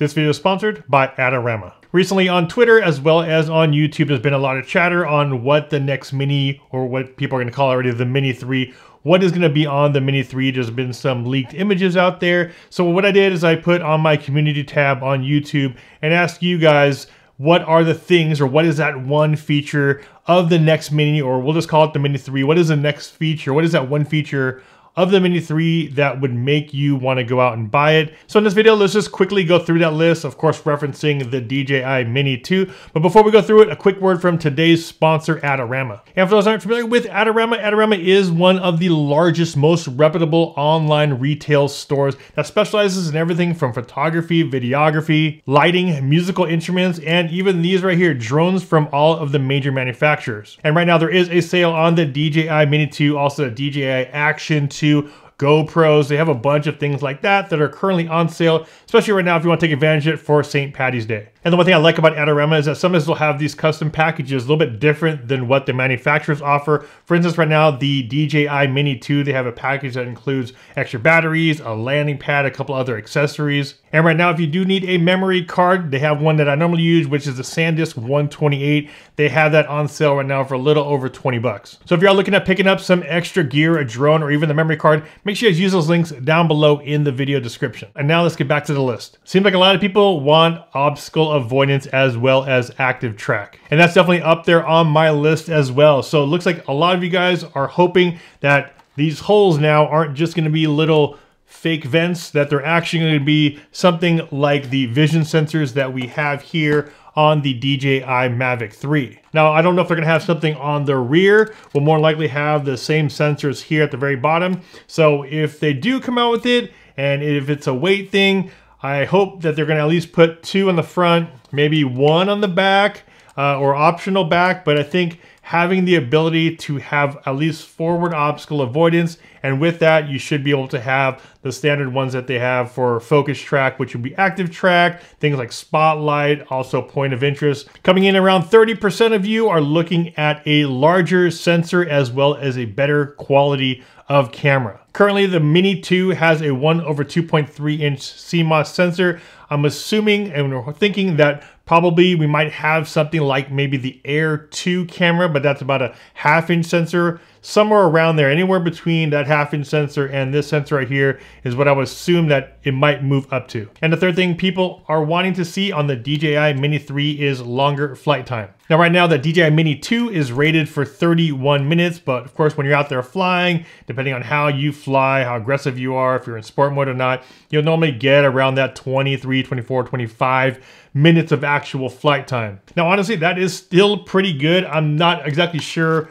This video is sponsored by Adorama. Recently on Twitter, as well as on YouTube, there's been a lot of chatter on what the next Mini, or what people are gonna call already the Mini 3, what is gonna be on the Mini 3. There's been some leaked images out there. So what I did is I put on my community tab on YouTube and asked you guys, what are the things, or what is that one feature of the next Mini, or we'll just call it the Mini 3. What is the next feature? What is that one feature of the Mini 3 that would make you want to go out and buy it? So in this video, let's just quickly go through that list, of course referencing the DJI Mini 2. But before we go through it, a quick word from today's sponsor, Adorama. And for those who aren't familiar with Adorama, Adorama is one of the largest, most reputable online retail stores that specializes in everything from photography, videography, lighting, musical instruments, and even these right here, drones from all of the major manufacturers. And right now there is a sale on the DJI Mini 2, also the DJI Action 2, GoPros. They have a bunch of things like that are currently on sale, especially right now if you want to take advantage of it for St. Paddy's Day. And the one thing I like about Adorama is that sometimes they'll have these custom packages a little bit different than what the manufacturers offer. For instance, right now, the DJI Mini 2, they have a package that includes extra batteries, a landing pad, a couple other accessories. And right now, if you do need a memory card, they have one that I normally use, which is the SanDisk 128. They have that on sale right now for a little over 20 bucks. So if you're looking at picking up some extra gear, a drone, or even the memory card, make sure you use those links down below in the video description. And now let's get back to the list. Seems like a lot of people want obstacle avoidance as well as active track, and that's definitely up there on my list as well. So it looks like a lot of you guys are hoping that these holes now aren't just going to be little fake vents, that they're actually going to be something like the vision sensors that we have here on the DJI Mavic 3. Now, I don't know if they're gonna have something on the rear. We'll more likely have the same sensors here at the very bottom. So if they do come out with it, and if it's a weight thing, I hope that they're gonna at least put two on the front, maybe one on the back, or optional back, but I think having the ability to have at least forward obstacle avoidance, and with that, you should be able to have the standard ones that they have for focus track, which would be active track, things like spotlight, also point of interest. Coming in around 30% of you are looking at a larger sensor as well as a better quality of camera. Currently, the Mini 2 has a 1/2.3-inch CMOS sensor. I'm assuming and we're thinking that probably we might have something like maybe the Air 2 camera, but that's about a 1/2-inch sensor. Somewhere around there, anywhere between that 1/2-inch sensor and this sensor right here is what I would assume that it might move up to. And the third thing people are wanting to see on the DJI Mini 3 is longer flight time. Now right now the DJI Mini 2 is rated for 31 minutes, but of course when you're out there flying, depending on how you fly, how aggressive you are, if you're in sport mode or not, you'll normally get around that 23, 24, 25 minutes of actual flight time. Now honestly, that is still pretty good. I'm not exactly sure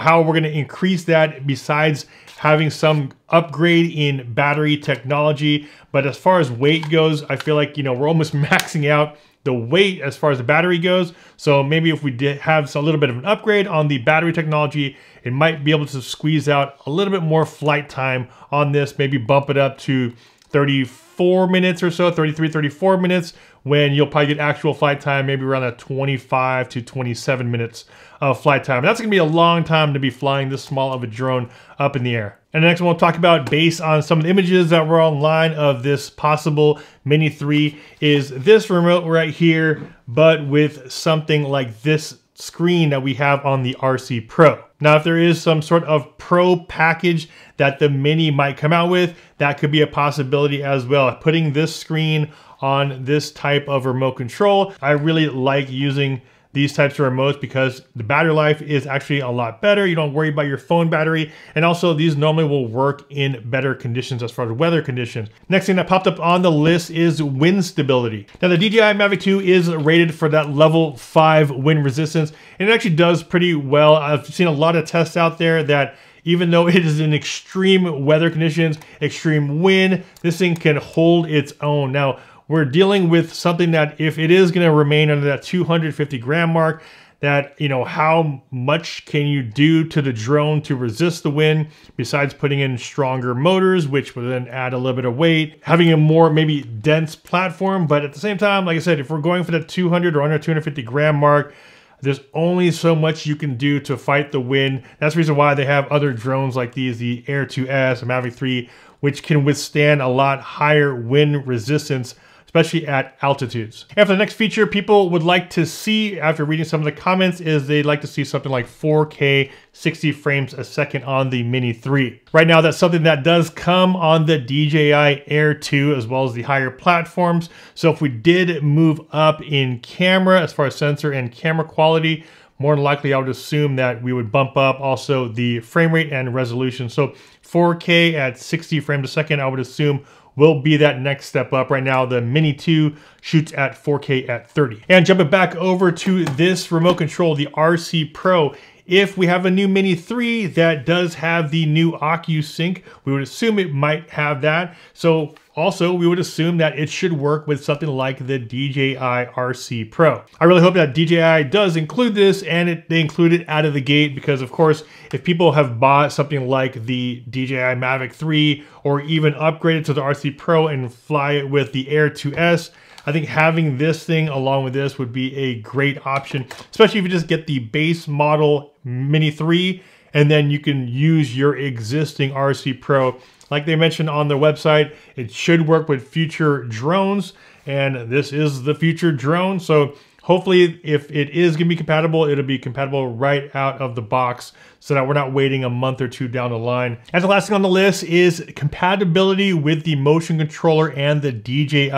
how we're gonna increase that besides having some upgrade in battery technology. But as far as weight goes, I feel like, we're almost maxing out the weight as far as the battery goes. So maybe if we did have a little bit of an upgrade on the battery technology, it might be able to squeeze out a little bit more flight time on this, maybe bump it up to 34 minutes or so, 33, 34 minutes, when you'll probably get actual flight time, maybe around that 25 to 27 minutes of flight time. And that's gonna be a long time to be flying this small of a drone up in the air. And the next one we'll talk about, based on some of the images that were online of this possible Mini 3, is this remote right here, but with something like this screen that we have on the RC Pro. Now, if there is some sort of Pro package that the Mini might come out with, that could be a possibility as well. Putting this screen on this type of remote control, I really like using these types of remotes because the battery life is actually a lot better. You don't worry about your phone battery. And also these normally will work in better conditions as far as weather conditions. Next thing that popped up on the list is wind stability. Now the DJI Mavic 2 is rated for that level 5 wind resistance, and it actually does pretty well. I've seen a lot of tests out there that even though it is in extreme weather conditions, extreme wind, this thing can hold its own. Now, we're dealing with something that if it is gonna remain under that 250 gram mark, that, how much can you do to the drone to resist the wind besides putting in stronger motors, which will then add a little bit of weight, having a more maybe dense platform. But at the same time, like I said, if we're going for that 200 or under 250 gram mark, there's only so much you can do to fight the wind. That's the reason why they have other drones like these, the Air 2S, the Mavic 3, which can withstand a lot higher wind resistance, especially at altitudes. And for the next feature people would like to see after reading some of the comments is they'd like to see something like 4K 60 frames a second on the Mini 3. Right now that's something that does come on the DJI Air 2 as well as the higher platforms. So if we did move up in camera as far as sensor and camera quality, more than likely I would assume that we would bump up also the frame rate and resolution. So 4K at 60 frames a second I would assume will be that next step up. Right now the Mini 2 shoots at 4K at 30. And jumping back over to this remote control, the RC Pro, if we have a new Mini 3 that does have the new OcuSync, we would assume it might have that. So also, we would assume that it should work with something like the DJI RC Pro. I really hope that DJI does include this and they include it out of the gate because, of course, if people have bought something like the DJI Mavic 3 or even upgraded to the RC Pro and fly it with the Air 2S, I think having this thing along with this would be a great option, especially if you just get the base model Mini 3 and then you can use your existing RC Pro. Like they mentioned on their website, it should work with future drones, and this is the future drone. So hopefully if it is gonna be compatible, it'll be compatible right out of the box so that we're not waiting a month or two down the line. And the last thing on the list is compatibility with the motion controller and the DJI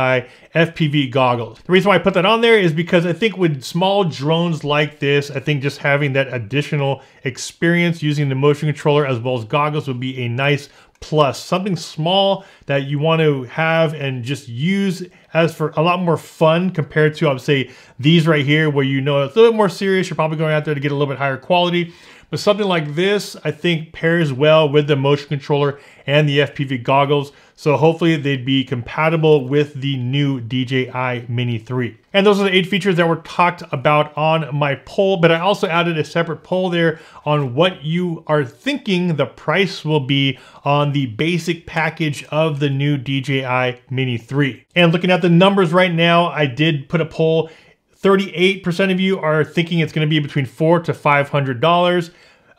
FPV goggles. The reason why I put that on there is because I think with small drones like this, I think just having that additional experience using the motion controller as well as goggles would be a nice plus, something small that you want to have and just use as for a lot more fun compared to, I would say, these right here where you know it's a little bit more serious, you're probably going out there to get a little bit higher quality. But something like this, I think pairs well with the motion controller and the FPV goggles. So hopefully they'd be compatible with the new DJI Mini 3. And those are the 8 features that were talked about on my poll, but I also added a separate poll there on what you are thinking the price will be on the basic package of the new DJI Mini 3. And looking at the numbers right now, I did put a poll. 38% of you are thinking it's gonna be between $400 to $500.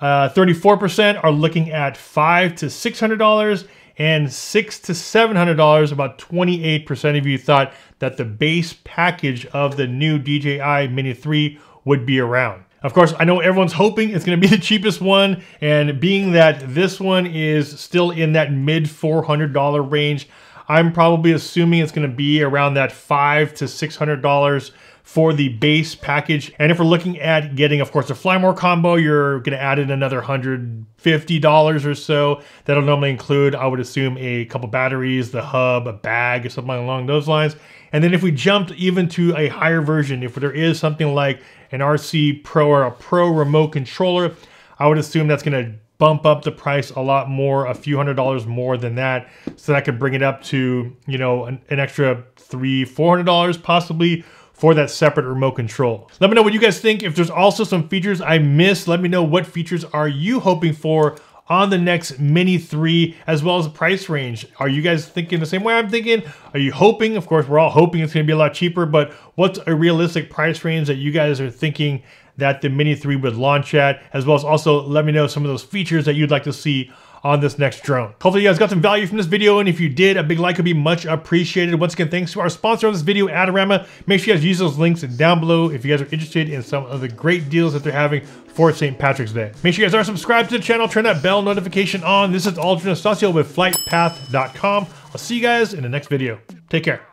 34% are looking at $500 to $600. And $600 to $700, about 28% of you thought that the base package of the new DJI Mini 3 would be around. Of course, I know everyone's hoping it's gonna be the cheapest one, and being that this one is still in that mid $400 range, I'm probably assuming it's gonna be around that $500 to $600 for the base package. And if we're looking at getting, of course, a Fly More combo, you're gonna add in another $150 or so. That'll normally include, I would assume, a couple batteries, the hub, a bag, or something along those lines. And then if we jumped even to a higher version, if there is something like an RC Pro or a Pro remote controller, I would assume that's gonna bump up the price a lot more, a few $100 more than that. So that could bring it up to, you know, an extra $300 to $400 possibly for that separate remote control. Let me know what you guys think. If there's also some features I missed, let me know what features are you hoping for on the next Mini 3, as well as the price range. Are you guys thinking the same way I'm thinking? Are you hoping? Of course, we're all hoping it's gonna be a lot cheaper, but what's a realistic price range that you guys are thinking that the Mini 3 would launch at, as well as also let me know some of those features that you'd like to see on this next drone. Hopefully you guys got some value from this video, and if you did, a big like would be much appreciated. Once again, thanks to our sponsor of this video, Adorama. Make sure you guys use those links down below if you guys are interested in some of the great deals that they're having for St. Patrick's Day. Make sure you guys are subscribed to the channel, turn that bell notification on. This is Aldryn Estacio with FlytPath.com. I'll see you guys in the next video. Take care.